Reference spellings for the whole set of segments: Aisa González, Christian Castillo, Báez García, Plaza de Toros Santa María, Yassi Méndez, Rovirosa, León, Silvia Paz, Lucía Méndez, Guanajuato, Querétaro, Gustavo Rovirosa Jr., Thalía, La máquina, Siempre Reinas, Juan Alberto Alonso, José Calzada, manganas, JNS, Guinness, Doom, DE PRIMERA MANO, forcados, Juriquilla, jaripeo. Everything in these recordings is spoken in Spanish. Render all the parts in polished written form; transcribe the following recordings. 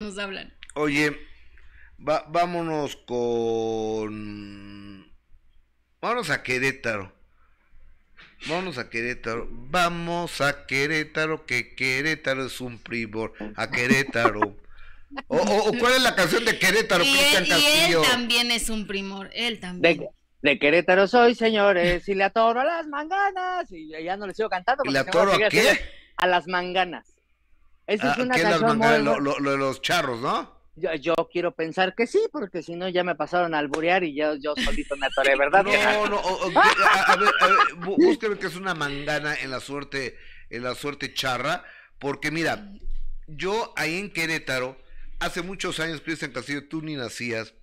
nos hablan. Oye, vámonos con... Vámonos a Querétaro. Vámonos a Querétaro. Vamos a Querétaro, que Querétaro es un primor. A Querétaro. O ¿cuál es la canción de Querétaro, Christian Castillo? Él también es un primor, él también. De Querétaro soy, señores, y le atoro a las manganas. Y ya no le sigo cantando. ¿Y le atoro a qué? A las manganas. Esa es una canción muy... Lo de los charros, ¿no? Yo quiero pensar que sí, porque si no ya me pasaron a alburear y yo solito me atoré, ¿verdad? A ver, búsqueme que es una mangana en la suerte charra, porque mira, yo ahí en Querétaro, hace muchos años, Christian Castillo, tú ni nacías,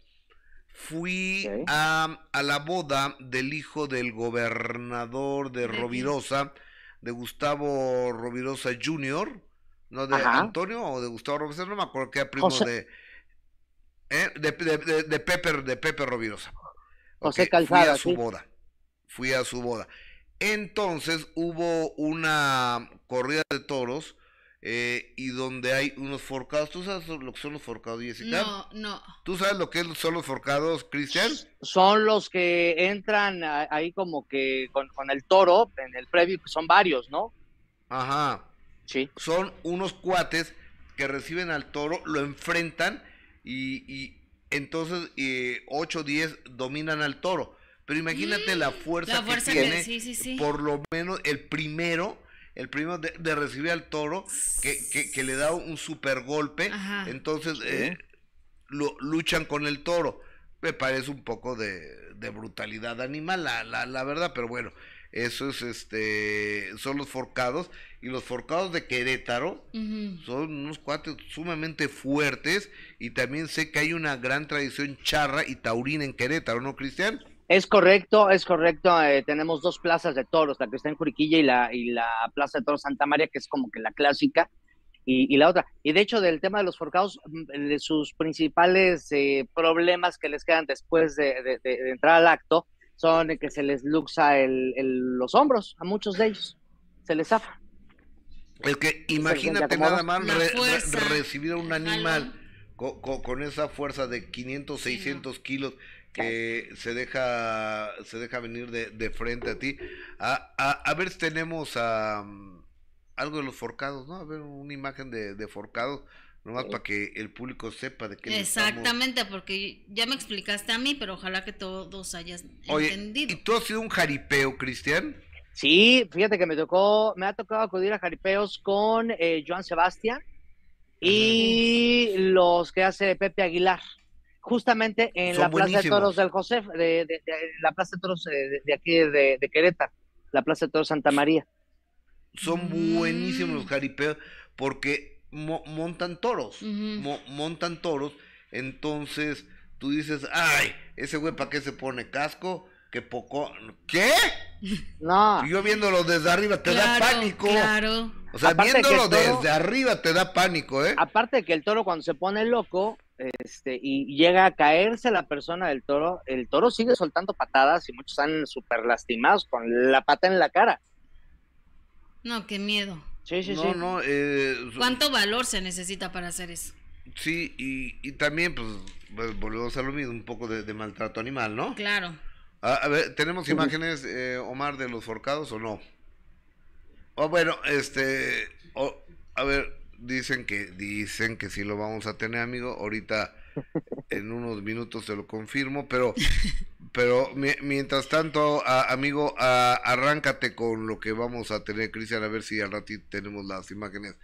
fui a la boda del hijo del gobernador de Rovirosa, de Gustavo Rovirosa Jr., ¿no? De Antonio o de Gustavo Rovirosa, no me acuerdo que era primo de Pepe Rovirosa. José Calzada. Fui a su boda. Entonces hubo una corrida de toros y donde hay unos forcados. ¿Tú sabes lo que son los forcados, Jessica? No. ¿Tú sabes lo que son los forcados, Christian? Son los que entran ahí como que con el toro en el previo, son varios, ¿no? Ajá. Sí. Son unos cuates que reciben al toro, lo enfrentan y entonces 8 o 10 dominan al toro. Pero imagínate la fuerza que tiene, por lo menos el primero de recibir al toro, que le da un super golpe. Ajá. Entonces luchan con el toro. Me parece un poco de brutalidad animal, la verdad, pero bueno. Eso es, son los forcados, y los forcados de Querétaro son unos cuates sumamente fuertes, y también sé que hay una gran tradición charra y taurina en Querétaro, ¿no, Christian? Es correcto, tenemos dos plazas de toros, la que está en Juriquilla y la Plaza de Toros Santa María, que es como que la clásica, y la otra, y de hecho del tema de los forcados, de sus principales problemas que les quedan después de entrar al acto, son que se les luxa los hombros, a muchos de ellos, se les zafa. Es que imagínate nada más recibir a un animal con esa fuerza de 500, 600 kilos que se deja venir de frente a ti. A ver si tenemos algo de los forcados, ¿no? A ver una imagen de forcados. Nomás para que el público sepa de qué exactamente, porque ya me explicaste a mí, pero ojalá que todos hayas entendido. ¿Y tú has sido un jaripeo, Christian? Sí, fíjate que me ha tocado acudir a jaripeos con Juan Sebastián y los que hace Pepe Aguilar, justamente en la Plaza de Toros de aquí de Querétaro, la Plaza de Toros Santa María. Son buenísimos los jaripeos, porque montan toros, entonces tú dices, ay, ese güey para qué se pone casco, que poco, ¿qué? No. Yo viéndolo desde arriba da pánico. Claro. O sea, aparte viéndolo desde arriba te da pánico, ¿eh? Aparte de que el toro cuando se pone loco, y llega a caerse la persona del toro, el toro sigue soltando patadas y muchos están súper lastimados con la pata en la cara. No, qué miedo. Sí. ¿Cuánto valor se necesita para hacer eso? Sí, y también, pues volvemos a lo mismo, un poco de maltrato animal, ¿no? Claro. A ver, ¿tenemos imágenes, Omar, de los forcados o no? A ver, dicen que sí lo vamos a tener, amigo. Ahorita, en unos minutos te lo confirmo, pero mientras tanto, amigo, arráncate con lo que vamos a tener, Christian, a ver si al ratito tenemos las imágenes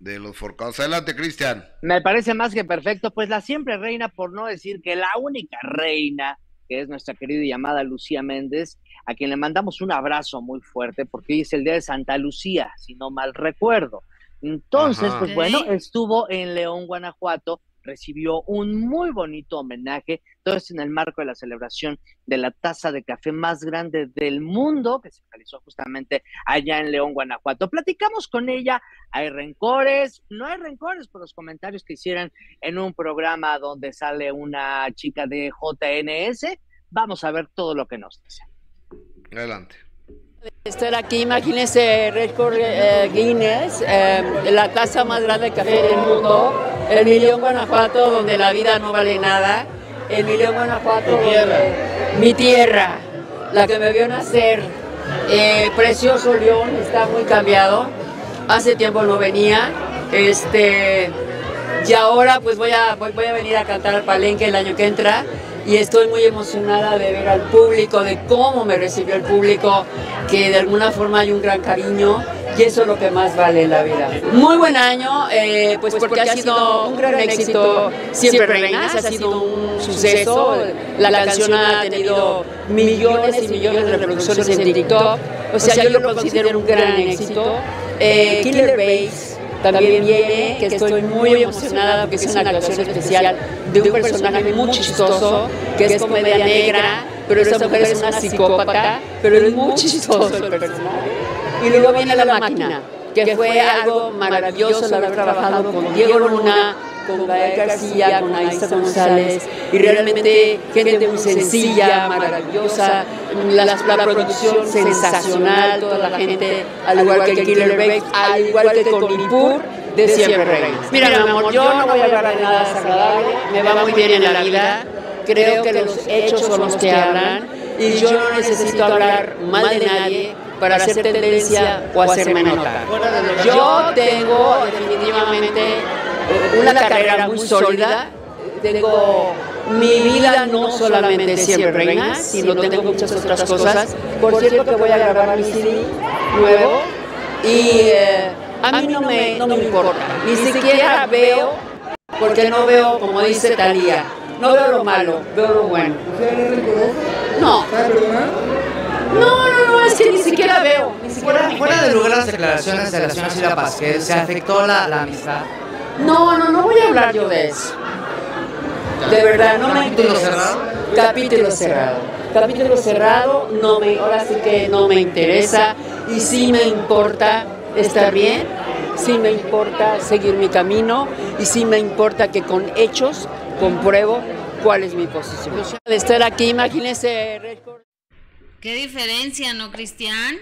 de los forcados. Adelante, Christian. Me parece más que perfecto, pues la siempre reina, por no decir que la única reina, que es nuestra querida y amada Lucía Méndez, a quien le mandamos un abrazo muy fuerte, porque hoy es el día de Santa Lucía, si no mal recuerdo. Entonces, pues bueno, estuvo en León, Guanajuato, recibió un muy bonito homenaje, todo esto en el marco de la celebración de la taza de café más grande del mundo, que se realizó justamente allá en León, Guanajuato. Platicamos con ella, hay rencores, no hay rencores por los comentarios que hicieron en un programa donde sale una chica de JNS, vamos a ver todo lo que nos dice. Adelante. Estar aquí, imagínense, récord Guinness, la taza más grande de café del mundo. El mi León, Guanajuato, donde la vida no vale nada. El mi León, Guanajuato, mi tierra, la que me vio nacer. Precioso León, está muy cambiado. Hace tiempo no venía. Y ahora pues voy a venir a cantar al Palenque el año que entra. Y estoy muy emocionada de ver al público, de cómo me recibió el público, que de alguna forma hay un gran cariño. Y eso es lo que más vale en la vida. Muy buen año, pues porque ha sido un gran éxito. Siempre Reinas ha sido un suceso. La canción ha tenido millones y millones de reproducciones en TikTok. O sea, yo lo considero un gran éxito. Killer Base también viene, que estoy muy emocionada porque es una actuación especial de un personaje muy chistoso, que es comedia negra, pero esa mujer es una psicópata, pero es muy chistoso el personaje. Y luego viene La Máquina, que fue algo maravilloso haber trabajado con Diego Luna, con Báez García, con Aisa González, y realmente gente muy sencilla, maravillosa, la producción sensacional, toda la gente, al igual que Killer Base, al igual que con Ipur, de Siempre Reinas. Mira, mi amor, yo no voy a hablar de nada desagradable, me va muy bien en la vida, creo que los hechos son los que hablan, y yo no necesito hablar mal de nadie para hacer tendencia o hacerme notar. Yo tengo definitivamente una carrera muy sólida, tengo mi vida no solamente Siempre Reinas, sino tengo muchas otras cosas. Por cierto que voy a grabar mi CD nuevo y a mí no me importa, ni siquiera veo, porque no veo, como dice Thalía, no veo lo malo, veo lo bueno. No. No, es que ni siquiera veo. Fuera de lugar las declaraciones de la señora Silvia Paz, que se afectó la amistad. No voy a hablar yo de eso. De verdad, no me interesa. Capítulo cerrado, ahora sí que no me interesa. Y sí me importa estar bien, sí me importa seguir mi camino, y sí me importa que con hechos compruebo cuál es mi posición. De estar aquí, imagínense, récord. Qué diferencia, ¿no, Cristian?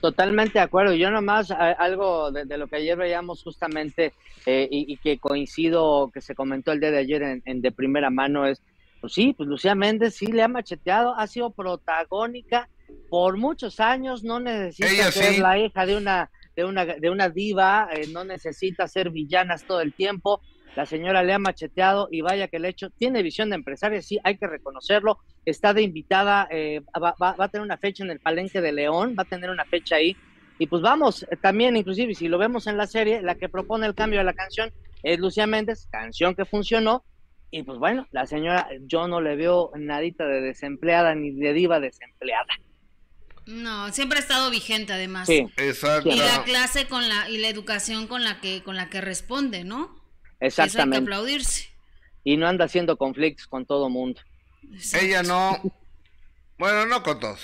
Totalmente de acuerdo. Yo nomás algo de lo que ayer veíamos justamente y que coincido, que se comentó el día de ayer en De Primera Mano es, pues sí, pues Lucía Méndez sí le ha macheteado, ha sido protagónica por muchos años, no necesita ser la hija de una diva, no necesita ser villanas todo el tiempo. La señora le ha macheteado y vaya que le ha hecho. Tiene visión de empresaria, sí, hay que reconocerlo. Está de invitada, va a tener una fecha en el Palenque de León, va a tener una fecha ahí. Y pues vamos, también inclusive, si lo vemos en la serie, la que propone el cambio de la canción es Lucía Méndez, canción que funcionó. Y pues bueno, la señora, yo no le veo nadita de desempleada ni de diva desempleada. No, siempre ha estado vigente además. Sí, exacto. Y la clase y la educación con la que responde, ¿no? Exactamente. Eso hay que aplaudirse. Y no anda haciendo conflictos con todo mundo. Exacto. Ella no. Bueno, no con todos.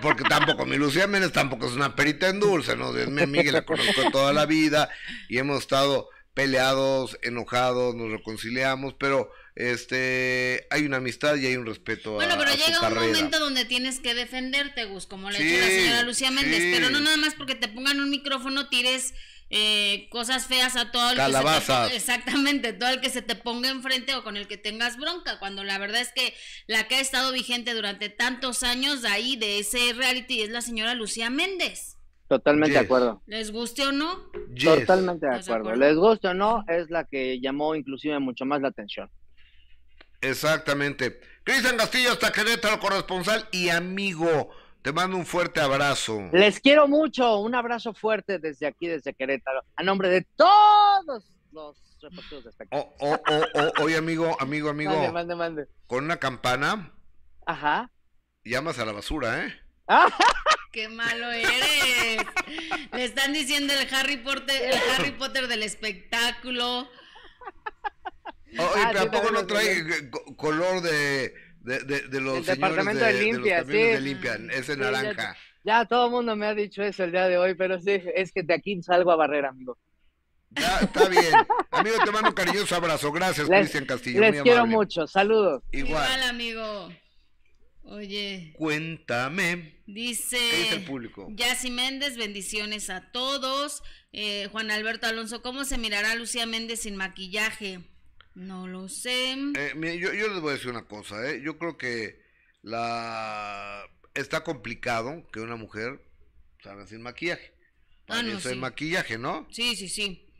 Porque tampoco, mi Lucía Méndez tampoco es una perita en dulce, ¿no? Es mi amiga y la conozco toda la vida y hemos estado peleados, enojados, nos reconciliamos, pero hay una amistad y hay un respeto a su carrera. Bueno, pero llega un momento donde tienes que defenderte, Gus, como le dijo la señora Lucía Méndez, pero no nada más porque te pongan un micrófono, tires cosas feas a todo el Calabazas. Que se te ponga, exactamente, todo el que se te ponga enfrente o con el que tengas bronca, cuando la verdad es que la que ha estado vigente durante tantos años ahí de ese reality es la señora Lucía Méndez. Totalmente de acuerdo. ¿Les guste o no? Totalmente de acuerdo. ¿Les guste o no? Es la que llamó inclusive mucho más la atención. Exactamente. Christian Castillo hasta Querétaro, corresponsal y amigo. Te mando un fuerte abrazo. Les quiero mucho, un abrazo fuerte desde aquí, desde Querétaro, a nombre de todos los reporteros de espectáculos. Oye, amigo. Mande. Con una campana. Ajá. Llamas a la basura, ¿eh? ¡Qué malo eres! Le están diciendo el Harry Potter del espectáculo. Oye, pero tampoco no trae color de los el departamento de limpia, sí. De limpia, ese naranja. Ya todo el mundo me ha dicho eso el día de hoy, pero sí, es que de aquí salgo a barrer, amigo. Ya, está bien. Amigo, te mando un cariñoso abrazo. Gracias, Christian Castillo. Les quiero mucho. Saludos. Igual, amigo. Oye. Cuéntame. Dice Yassi Méndez, bendiciones a todos. Juan Alberto Alonso, ¿cómo se mirará Lucía Méndez sin maquillaje? No lo sé. Mira, yo les voy a decir una cosa, yo creo que está complicado que una mujer salga sin maquillaje. Para mí eso es maquillaje, ¿no? Sí.